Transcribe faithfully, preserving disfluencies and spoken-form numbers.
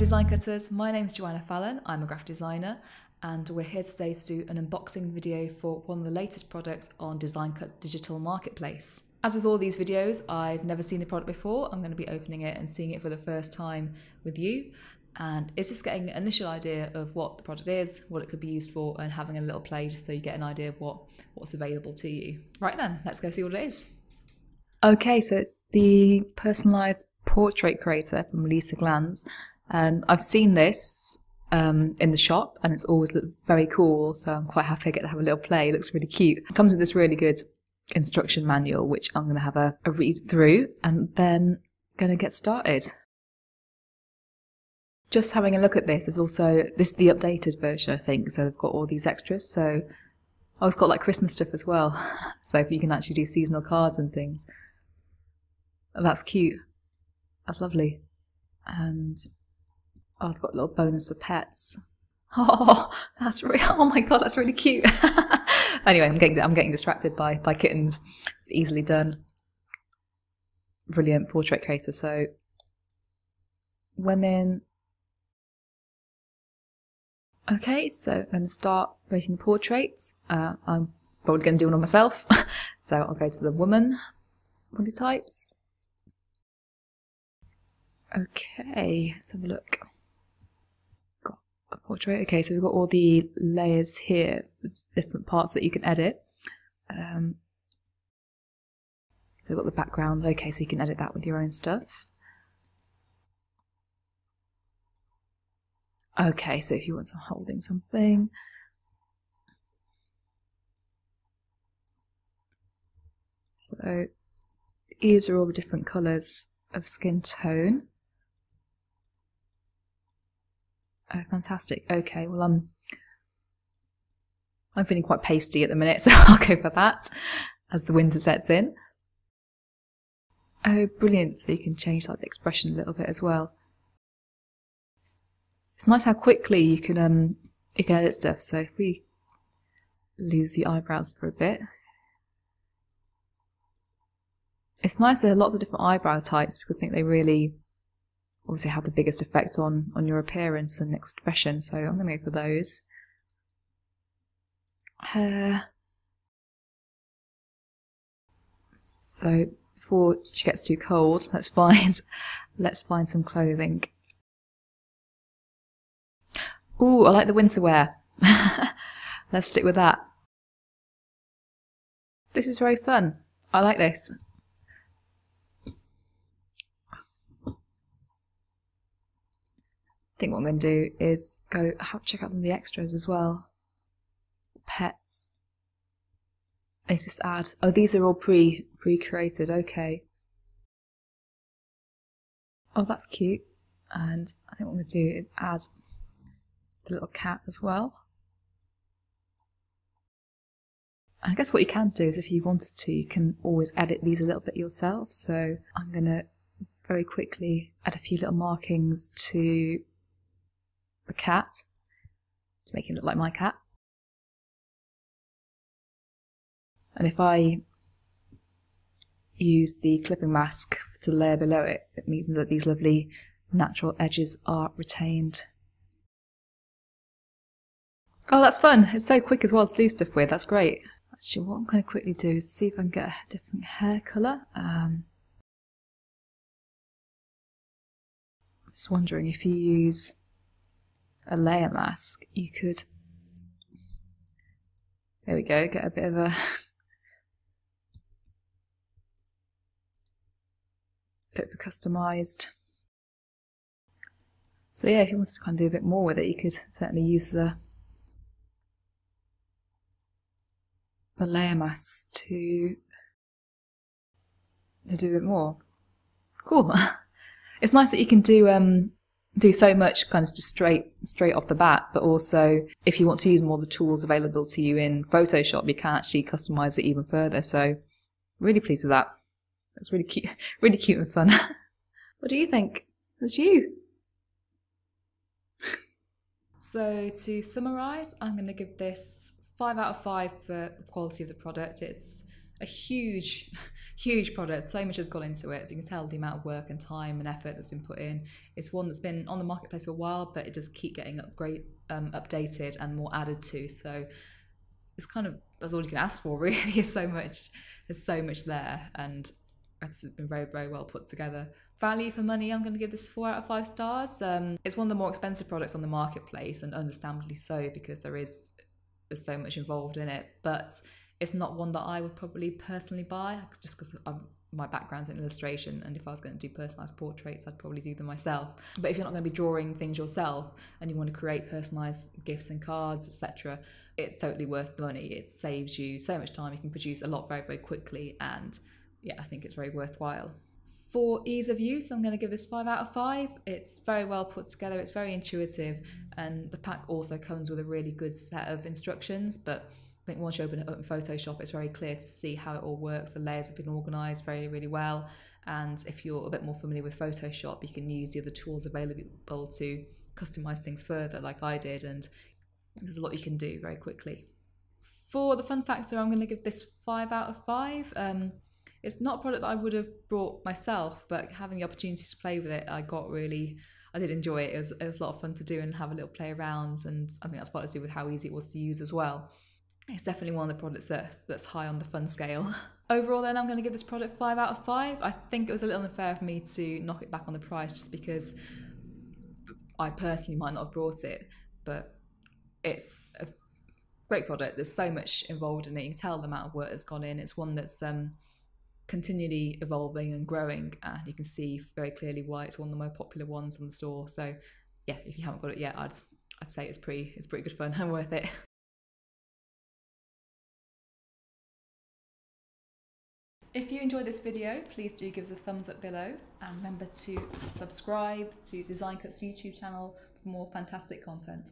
Design Cutters, my name is Joanna Fallon, I'm a graphic designer and we're here today to do an unboxing video for one of the latest products on Design Cuts digital marketplace. As with all these videos, I've never seen the product before. I'm going to be opening it and seeing it for the first time with you, and it's just getting an initial idea of what the product is, what it could be used for, and having a little play just so you get an idea of what, what's available to you. Right then, let's go see what it is. Okay, so it's the Personalised Portrait Creator from Lisa Glanz. And I've seen this um, in the shop and it's always looked very cool, so I'm quite happy I get to have a little play. It looks really cute. It comes with this really good instruction manual, which I'm going to have a, a read through and then going to get started. Just having a look at this, is also, this is the updated version I think, so they've got all these extras. So I also got like Christmas stuff as well, so if you can actually do seasonal cards and things. Oh, that's cute. That's lovely. And oh, I've got a little bonus for pets. Oh, that's really, oh my god, that's really cute. Anyway, I'm getting I'm getting distracted by by kittens. It's easily done. Brilliant portrait creator. So women. Okay, so I'm gonna start creating portraits. Uh, I'm probably gonna do one of myself. So I'll go to the woman body types. Okay, let's have a look. Got a portrait. Okay, so we've got all the layers here, different parts that you can edit. Um, so we've got the background. Okay, so you can edit that with your own stuff. Okay, so if you want some holding something. So ears are all the different colours of skin tone. Oh, fantastic. Okay, well, I'm, I'm feeling quite pasty at the minute, so I'll go for that as the winter sets in. Oh, brilliant. So you can change like the expression a little bit as well. It's nice how quickly you can, um, you can edit stuff. So if we lose the eyebrows for a bit. It's nice there are lots of different eyebrow types because I think they really obviously have the biggest effect on, on your appearance and expression, so I'm going to go for those. Uh, so before she gets too cold, let's find, let's find some clothing. Ooh, I like the winter wear. Let's stick with that. This is very fun. I like this. I think what I'm going to do is go have, check out some of the extras as well. Pets. I just add. Oh, these are all pre pre created. Okay. Oh, that's cute. And I think what I'm going to do is add the little cat as well. I guess what you can do is, if you wanted to, you can always edit these a little bit yourself. So I'm going to very quickly add a few little markings to the cat to make him look like my cat. And if I use the clipping mask to layer below it, it means that these lovely natural edges are retained. Oh, that's fun. It's so quick as well to do stuff with. That's great. Actually, what I'm going to quickly do is see if I can get a different hair colour. Um, I'm just wondering if you use a layer mask, you could, there we go, get a bit of a bit of a customised. So yeah, if you wanted to kind of do a bit more with it, you could certainly use the the layer masks to to do a bit more. Cool. It's nice that you can do um do so much kind of just straight straight off the bat, but also if you want to use more of the tools available to you in Photoshop, you can actually customize it even further. So really pleased with that. That's really cute, really cute and fun. What do you think? That's you. So to summarize, I'm going to give this five out of five for the quality of the product. It's a huge huge product. So much has gone into it. So you can tell the amount of work and time and effort that's been put in. It's one that's been on the marketplace for a while, but it does keep getting upgrade, um, updated and more added to. So it's kind of, that's all you can ask for, really. There's so much, there's so much there. And it's been very, very well put together. Value for money, I'm going to give this four out of five stars. Um, it's one of the more expensive products on the marketplace, and understandably so, because there is there's so much involved in it. But it's not one that I would probably personally buy, just because my background's in illustration, and if I was going to do personalised portraits, I'd probably do them myself. But if you're not going to be drawing things yourself and you want to create personalised gifts and cards, et cetera, it's totally worth the money. It saves you so much time. You can produce a lot very, very quickly, and yeah, I think it's very worthwhile. For ease of use, I'm going to give this five out of five. It's very well put together, it's very intuitive, and the pack also comes with a really good set of instructions, but I think once you open it up in Photoshop, it's very clear to see how it all works. The layers have been organised very, really well, and if you're a bit more familiar with Photoshop, you can use the other tools available to customise things further, like I did, and there's a lot you can do very quickly. For the fun factor, I'm going to give this five out of five. Um, It's not a product that I would have brought myself, but having the opportunity to play with it, I got really, I did enjoy it. It was, it was a lot of fun to do and have a little play around, and I think that's part to do with how easy it was to use as well. It's definitely one of the products that, that's high on the fun scale. Overall then, I'm going to give this product five out of five. I think it was a little unfair for me to knock it back on the price, just because I personally might not have brought it, but it's a great product. There's so much involved in it. You can tell the amount of work that's gone in. It's one that's um, continually evolving and growing, and you can see very clearly why it's one of the most popular ones on the store. So yeah, if you haven't got it yet, I'd I'd say it's pretty it's pretty good fun and worth it. If you enjoyed this video, please do give us a thumbs up below, and remember to subscribe to Design Cuts YouTube channel for more fantastic content.